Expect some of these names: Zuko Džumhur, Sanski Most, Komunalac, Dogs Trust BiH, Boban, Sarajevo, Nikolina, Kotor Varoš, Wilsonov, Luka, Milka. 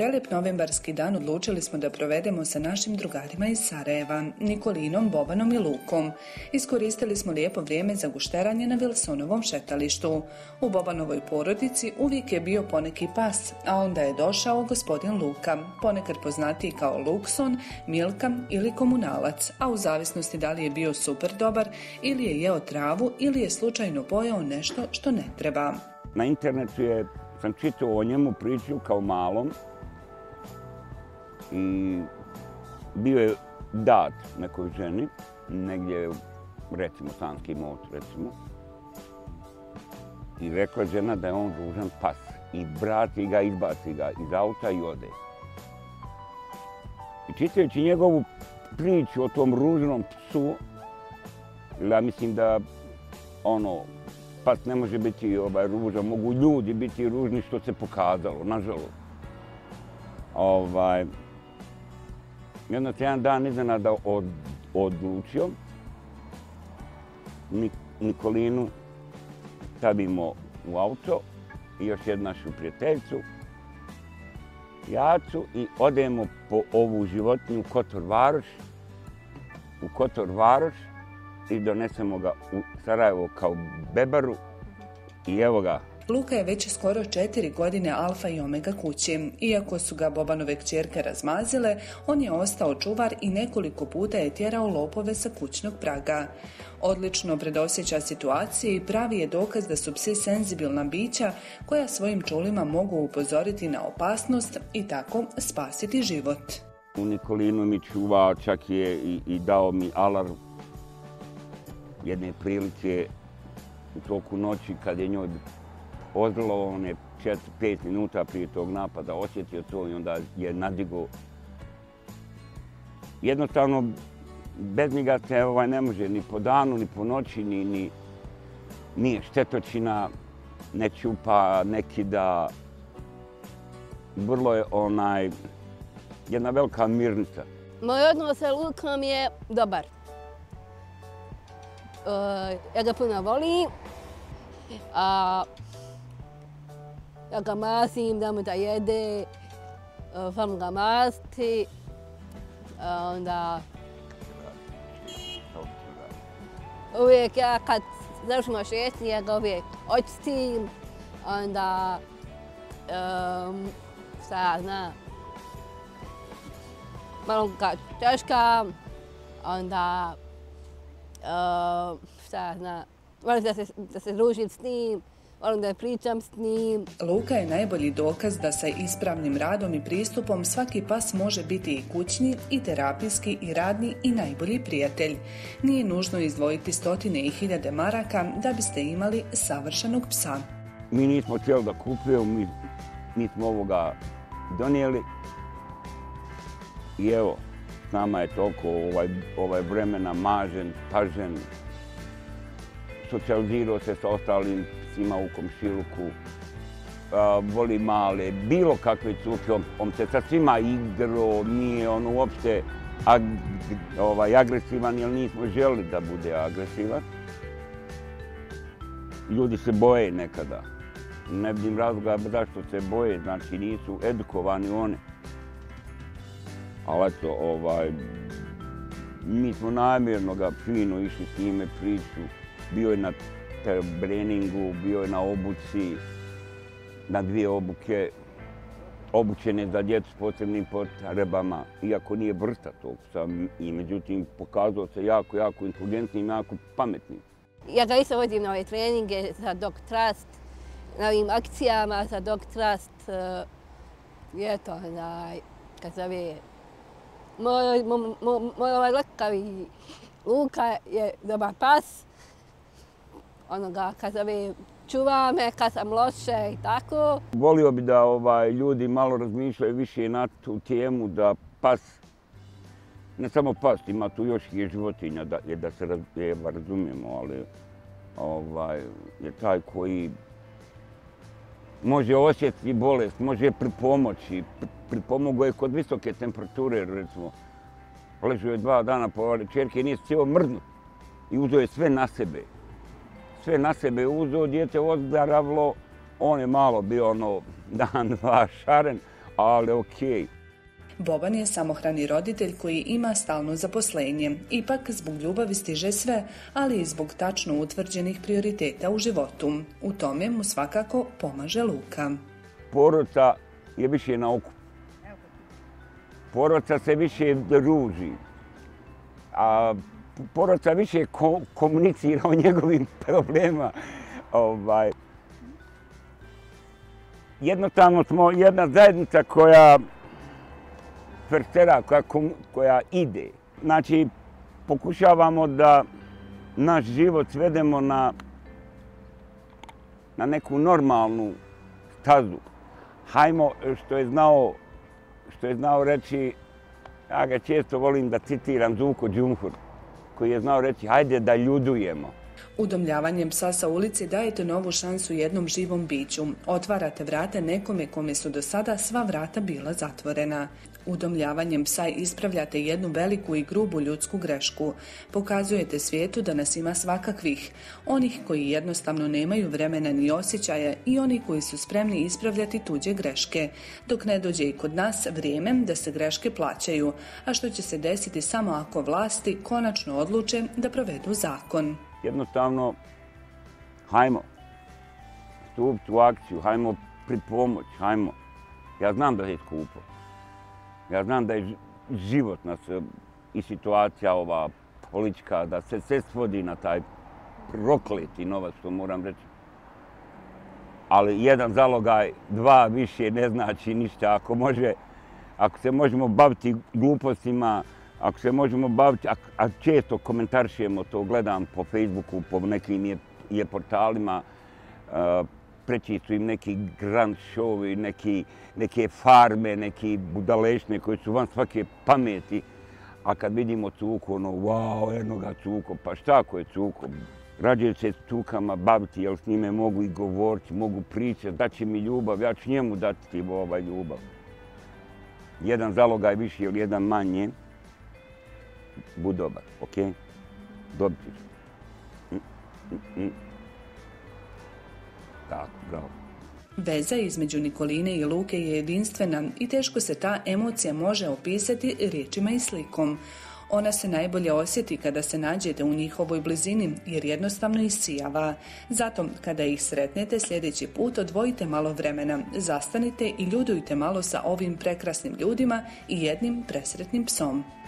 prelijep novembarski dan odlučili smo da provedemo sa našim drugarima iz Sarajeva, Nikolinom, Bobanom i Lukom. Iskoristili smo lijepo vrijeme za gušteranje na Wilsonovom šetalištu. U Bobanovoj porodici uvijek je bio poneki pas, a onda je došao gospodin Luka, ponekad poznatiji kao Lukson, Milka ili Komunalac, a u zavisnosti da li je bio super dobar ili je jeo travu ili je slučajno pojao nešto što ne treba. Na internetu sam čitao o njemu priču kao malom i bio je dat nekoj ženi, negdje recimo Sanski Most, recimo, i rekla žena da je on ružan pas i brati ga, izbaci ga iz auta i ode. I čitajući njegovu priču o tom ružnom psu, ja mislim da ono, pas ne može biti ružan, mogu ljudi biti ružni što se pokazalo, nažalost. Jedno se jedan dan iznenada odlučio, Nikolinu stavimo u auto i još jednu našu prijateljicu, Jacu, i odemo po ovu životinju u Kotor Varoš i donesemo ga u Sarajevo kao bebaru i evo ga. Luka je već skoro 4 godine alfa i omega kući. Iako su ga Bobanove kćerke razmazile, on je ostao čuvar i nekoliko puta je tjerao lopove sa kućnog praga. Odlično predosjeća situaciji i pravi je dokaz da su psi senzibilna bića koja svojim čulima mogu upozoriti na opasnost i tako spasiti život. U Nikolinu mi čuvao, čak je i dao mi alarm jedne prilice u toku noći kad je njoj ozrelo, on je 4-5 minuta prije tog napada osjetio to i onda je nadigao. Jednostavno, bez njega se ne može ni po danu, ni po noći, nije štetočina, ne čupa, ne kida. Vrlo je jedna velika mirnica. Moj odnos sa Lukom je dobar. Ja ga puno volim. Ja ga masim, da mu da jede, vam ga masti, onda uvijek ja kad završimo šetnje, ja ga uvijek očistim, onda malo ga čaškam, onda volim da se družim s njim. Volim da je pričam s njim. Luka je najbolji dokaz da sa ispravnim radom i pristupom svaki pas može biti i kućni, i terapijski, i radni, i najbolji prijatelj. Nije nužno izdvojiti 100.000 maraka da biste imali savršenog psa. Mi nismo htjeli da kupujemo, mi smo ovoga donijeli. I evo, s nama je toliko vremena mažen, pažen, socijalizirao se sa ostalim psima u komšiluku, voli male, bilo kakve cuke, on se sa svima igrao, nije on uopšte agresivan, jer nismo želi da bude agresivan. Ljudi se boje nekada, ne vidim razloga zašto se boje, znači nisu edukovani oni. Ali eto, mi smo namjerno ga fino išli s njime priču, bio je na treningu, bio je na obuci, na 2 obuke, obučene za djecu s posebnim potrebama, iako nije vrsta tog psa i međutim pokazao se jako, jako inteligentnim, jako pametnim. Ja ga isto vodim na ove treninge za dog trust, na ovim akcijama za dog trust, je to kad zove, moj ovaj lakavi Luka je dobar pas. Kad me čuva me, kad sam loše i tako. Volio bi da ljudi malo razmišljaju više na tu temu, da pas, ne samo pas, ima tu još i životinja, da se razumijemo, ali je taj koji može osjetiti bolest, može pripomoći. Pripomogao je kod visoke temperature, recimo. Ležao je 2 dana po čerke i nije cijelo mrdnuo i uzeo je sve na sebe. Sve na sebe uzeo, djece ozdaravlo, on je malo bio dan, 2 šaren, ali okej. Boban je samohrani roditelj koji ima stalno zaposlenje. Ipak, zbog ljubavi stiže sve, ali i zbog tačno utvrđenih prioriteta u životu. U tome mu svakako pomaže Luka. Porodica je više na okupu. Porodica se više druži. A porodica više komunicira o njegovim problemima. Jednostavno smo jedna zajednica koja fertera, koja ide. Znači, pokušavamo da naš život svedemo na neku normalnu stazu. Hajmo, što je znao reći, ja ga često volim da citiram, Zuko Džumhur, koji je znao reći, hajde da ljudujemo. Udomljavanjem psa sa ulici dajete novu šansu jednom živom biću. Otvarate vrata nekome kome su do sada sva vrata bila zatvorena. Udomljavanjem psa ispravljate jednu veliku i grubu ljudsku grešku. Pokazujete svijetu da nas ima svakakvih. Onih koji jednostavno nemaju vremena ni osjećaja i oni koji su spremni ispravljati tuđe greške. Dok ne dođe i kod nas vrijeme da se greške plaćaju, a što će se desiti samo ako vlasti konačno odluče da provedu zakon. Jednostavno, hajmo stupiti u akciju, hajmo pripomoć, hajmo. Ja znam da je skupo. Ja znam da je život nas i situacija ova politička, da se sve svodi na taj prokleti novac, to moram reći. Ali jedan zalogaj, dva više ne znači ništa. Ako se možemo baviti glupostima, ako se možemo baviti, a često komentarišemo, to gledam po Facebooku, po nekim je portalima, preći su im neki grand show, neke farme, neki budalešne koji su van svake pameti. A kad vidimo Cuko, ono, wow, eno ga Cuko, pa šta ako je Cuko? Rađe se s Cukama baviti, jer s njime mogu i govoriti, mogu pričati, daće mi ljubav, ja ću njemu dati ljubav. Jedan zalogaj više ili jedan manje. Budi dobar, okej? Dobit ćeš. Tako, bravo. Veza između Nikoline i Luke je jedinstvena i teško se ta emocija može opisati riječima i slikom. Ona se najbolje osjeti kada se nađete u njihovoj blizini, jer jednostavno isijava. Zato, kada ih sretnete sljedeći put, odvojite malo vremena, zastanite i ljudujte malo sa ovim prekrasnim ljudima i jednim presretnim psom.